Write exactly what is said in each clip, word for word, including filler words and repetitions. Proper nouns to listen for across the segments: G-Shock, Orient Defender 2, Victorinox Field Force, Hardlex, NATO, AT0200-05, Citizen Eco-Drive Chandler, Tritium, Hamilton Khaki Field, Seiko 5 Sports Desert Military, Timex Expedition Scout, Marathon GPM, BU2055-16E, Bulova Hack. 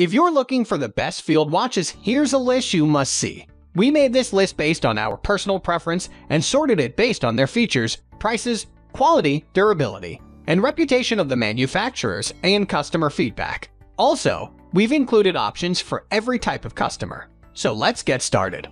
If you're looking for the best field watches, here's a list you must see. We made this list based on our personal preference and sorted it based on their features, prices, quality, durability, and reputation of the manufacturers and customer feedback. Also, we've included options for every type of customer. So let's get started.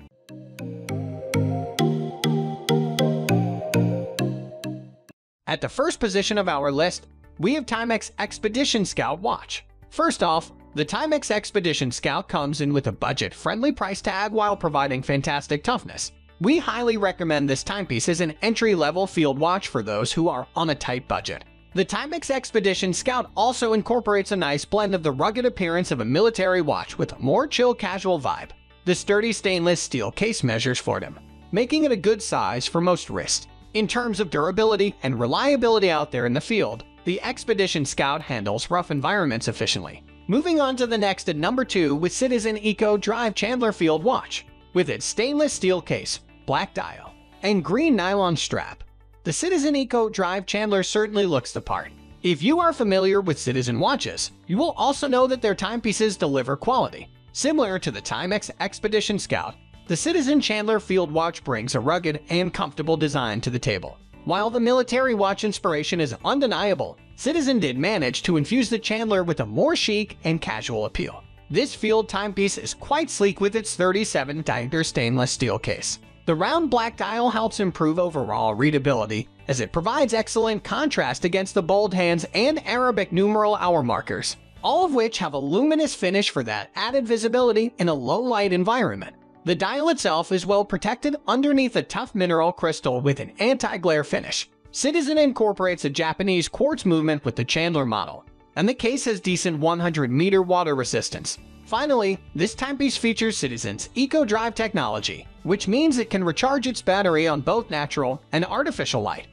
At the first position of our list, we have Timex Expedition Scout watch. First off, the Timex Expedition Scout comes in with a budget-friendly price tag while providing fantastic toughness. We highly recommend this timepiece as an entry-level field watch for those who are on a tight budget. The Timex Expedition Scout also incorporates a nice blend of the rugged appearance of a military watch with a more chill casual vibe. The sturdy stainless steel case measures for them, making it a good size for most wrists. In terms of durability and reliability out there in the field, the Expedition Scout handles rough environments efficiently. Moving on to the next at number two with Citizen Eco-Drive Chandler Field Watch. With its stainless steel case, black dial, and green nylon strap, the Citizen Eco-Drive Chandler certainly looks the part. If you are familiar with Citizen watches, you will also know that their timepieces deliver quality. Similar to the Timex Expedition Scout, the Citizen Chandler Field Watch brings a rugged and comfortable design to the table. While the military watch inspiration is undeniable, Citizen did manage to infuse the Chandler with a more chic and casual appeal. This field timepiece is quite sleek with its thirty-seven diameter stainless steel case. The round black dial helps improve overall readability, as it provides excellent contrast against the bold hands and Arabic numeral hour markers, all of which have a luminous finish for that added visibility in a low-light environment. The dial itself is well protected underneath a tough mineral crystal with an anti-glare finish. Citizen incorporates a Japanese quartz movement with the Chandler model, and the case has decent one hundred meter water resistance. Finally, this timepiece features Citizen's Eco-Drive technology, which means it can recharge its battery on both natural and artificial light.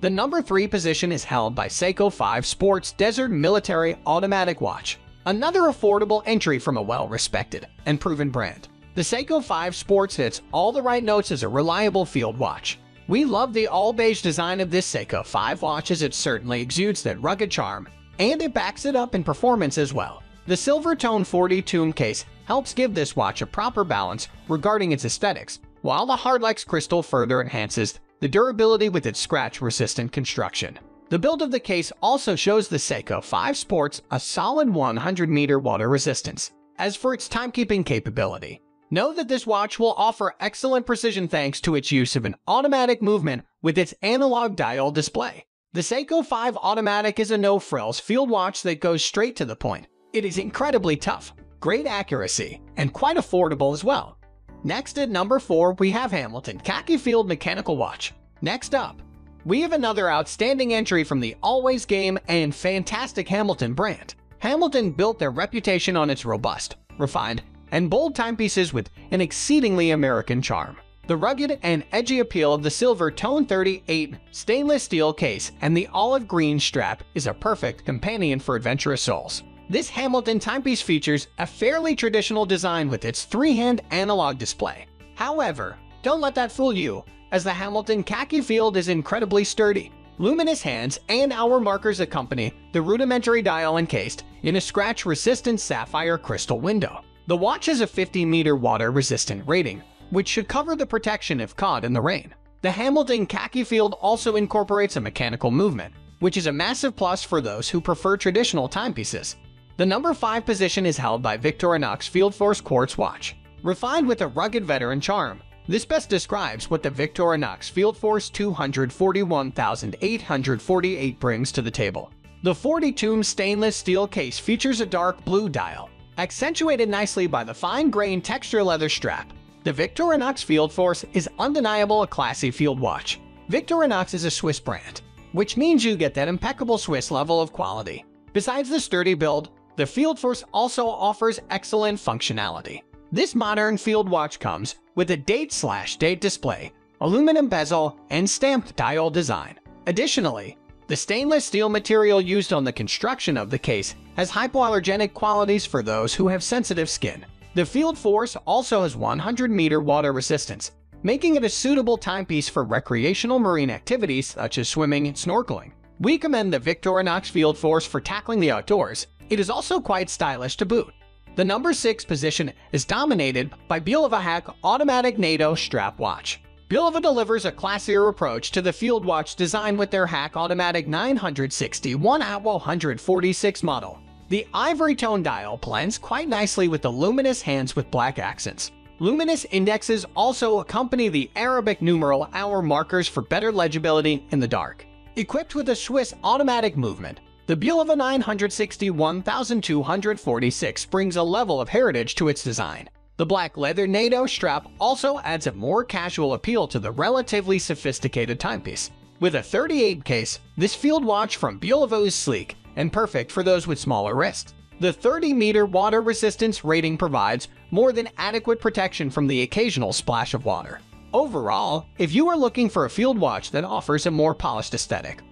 The number three position is held by Seiko five Sports Desert Military Automatic Watch, another affordable entry from a well-respected and proven brand. The Seiko five Sports hits all the right notes as a reliable field watch. We love the all-beige design of this Seiko five watch as it certainly exudes that rugged charm, and it backs it up in performance as well. The silver tone forty-two ohm case helps give this watch a proper balance regarding its aesthetics, while the Hardlex crystal further enhances the durability with its scratch-resistant construction. The build of the case also shows the Seiko five Sports a solid one hundred meter water resistance. As for its timekeeping capability, know that this watch will offer excellent precision thanks to its use of an automatic movement with its analog dial display. The Seiko five Automatic is a no-frills field watch that goes straight to the point. It is incredibly tough, great accuracy, and quite affordable as well. Next at number four, we have Hamilton Khaki Field Mechanical Watch. Next up, we have another outstanding entry from the Always Game and fantastic Hamilton brand. Hamilton built their reputation on its robust, refined, and bold timepieces with an exceedingly American charm. The rugged and edgy appeal of the silver tone thirty-eight stainless steel case and the olive green strap is a perfect companion for adventurous souls. This Hamilton timepiece features a fairly traditional design with its three-hand analog display. However, don't let that fool you, as the Hamilton Khaki Field is incredibly sturdy. Luminous hands and hour markers accompany the rudimentary dial encased in a scratch-resistant sapphire crystal window. The watch has a fifty meter water-resistant rating, which should cover the protection if caught in the rain. The Hamilton Khaki Field also incorporates a mechanical movement, which is a massive plus for those who prefer traditional timepieces. The number five position is held by Victorinox Field Force Quartz Watch. Refined with a rugged veteran charm, this best describes what the Victorinox Field Force two hundred forty-one thousand eight hundred forty-eight brings to the table. The forty-two ohm stainless steel case features a dark blue dial, accentuated nicely by the fine-grained texture leather strap. The Victorinox Field Force is undeniable a classy field watch. Victorinox is a Swiss brand, which means you get that impeccable Swiss level of quality. Besides the sturdy build, the Field Force also offers excellent functionality. This modern field watch comes with a date-slash-date display, aluminum bezel, and stamped dial design. Additionally, the stainless steel material used on the construction of the case has hypoallergenic qualities for those who have sensitive skin. The Field Force also has one hundred meter water resistance, making it a suitable timepiece for recreational marine activities such as swimming and snorkeling. We commend the Victorinox Field Force for tackling the outdoors. It is also quite stylish to boot. The number six position is dominated by Bulova Hack Automatic NATO Strap Watch. Bulova delivers a classier approach to the field watch design with their Hack Automatic nine sixty one out one forty-six model. The ivory tone dial blends quite nicely with the luminous hands with black accents. Luminous indexes also accompany the Arabic numeral hour markers for better legibility in the dark. Equipped with a Swiss automatic movement, the Bulova nine sixty one two forty-six brings a level of heritage to its design. The black leather NATO strap also adds a more casual appeal to the relatively sophisticated timepiece. With a thirty-eight case, this field watch from Bulova is sleek and perfect for those with smaller wrists. The thirty meter water resistance rating provides more than adequate protection from the occasional splash of water. Overall, if you are looking for a field watch that offers a more polished aesthetic,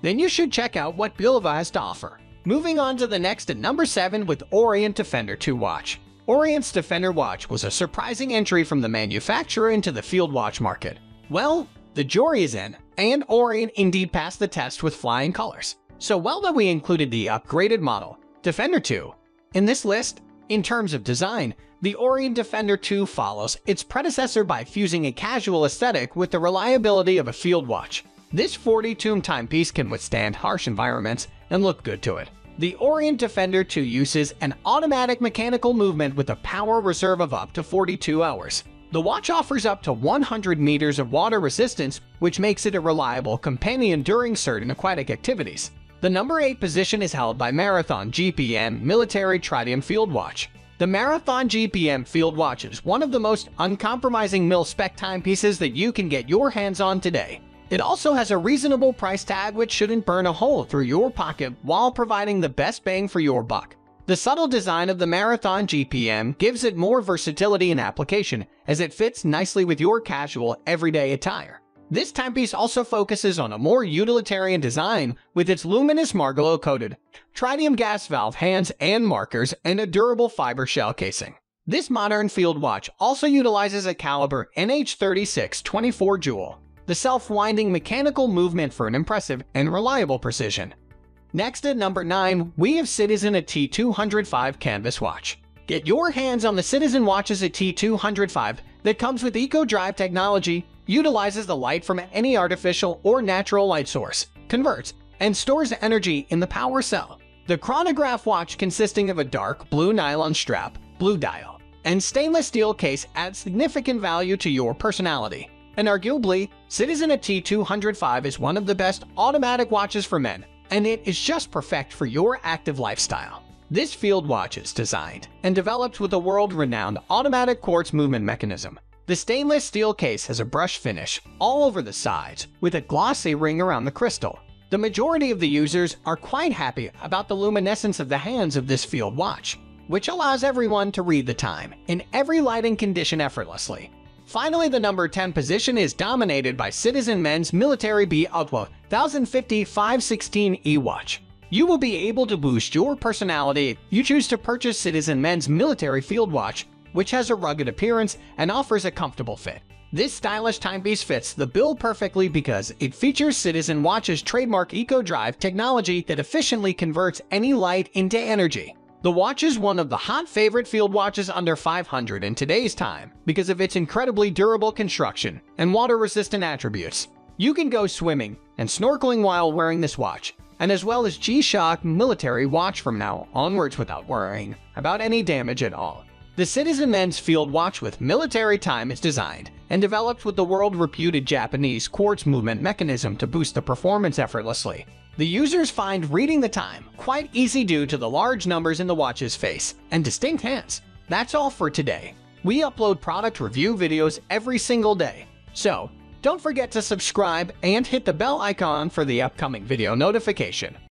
then you should check out what Bulova has to offer. Moving on to the next at number seven with Orient Defender two watch. Orient's Defender watch was a surprising entry from the manufacturer into the field watch market. Well, the jury is in, and Orient indeed passed the test with flying colors. So well that we included the upgraded model, Defender two, in this list. In terms of design, the Orient Defender two follows its predecessor by fusing a casual aesthetic with the reliability of a field watch. This forty tomb timepiece can withstand harsh environments and look good to it. The Orient Defender two uses an automatic mechanical movement with a power reserve of up to forty-two hours. The watch offers up to one hundred meters of water resistance, which makes it a reliable companion during certain aquatic activities. The number eight position is held by Marathon G P M Military Tritium Field Watch. The Marathon G P M Field Watch is one of the most uncompromising mil-spec timepieces that you can get your hands on today. It also has a reasonable price tag which shouldn't burn a hole through your pocket while providing the best bang for your buck. The subtle design of the Marathon G P M gives it more versatility in application as it fits nicely with your casual, everyday attire. This timepiece also focuses on a more utilitarian design with its luminous Margolo-coated tritium gas valve hands and markers and a durable fiber shell casing. This modern field watch also utilizes a caliber N H thirty-six twenty-four Joule, the self-winding mechanical movement for an impressive and reliable precision. Next at number nine, we have Citizen A T two oh oh five Canvas Watch. Get your hands on the Citizen Watches A T two oh oh five that comes with Eco-Drive technology, utilizes the light from any artificial or natural light source, converts, and stores energy in the power cell. The chronograph watch, consisting of a dark blue nylon strap, blue dial, and stainless steel case, adds significant value to your personality. And arguably, Citizen A T two oh oh five is one of the best automatic watches for men, and it is just perfect for your active lifestyle. This field watch is designed and developed with a world-renowned automatic quartz movement mechanism. The stainless steel case has a brush finish all over the sides with a glossy ring around the crystal. The majority of the users are quite happy about the luminescence of the hands of this field watch, which allows everyone to read the time in every lighting condition effortlessly. Finally, the number ten position is dominated by Citizen Men's Military B U twenty five fifteen E watch. You will be able to boost your personality if you choose to purchase Citizen Men's Military Field Watch, which has a rugged appearance and offers a comfortable fit. This stylish timepiece fits the bill perfectly because it features Citizen Watch's trademark Eco-Drive technology that efficiently converts any light into energy. The watch is one of the hot favorite field watches under five hundred in today's time because of its incredibly durable construction and water-resistant attributes. You can go swimming and snorkeling while wearing this watch, and as well as G-Shock military watch from now onwards without worrying about any damage at all. The Citizen Men's Field Watch with Military Time is designed and developed with the world-reputed Japanese quartz movement mechanism to boost the performance effortlessly. The users find reading the time quite easy due to the large numbers in the watch's face and distinct hands. That's all for today. We upload product review videos every single day, so don't forget to subscribe and hit the bell icon for the upcoming video notification.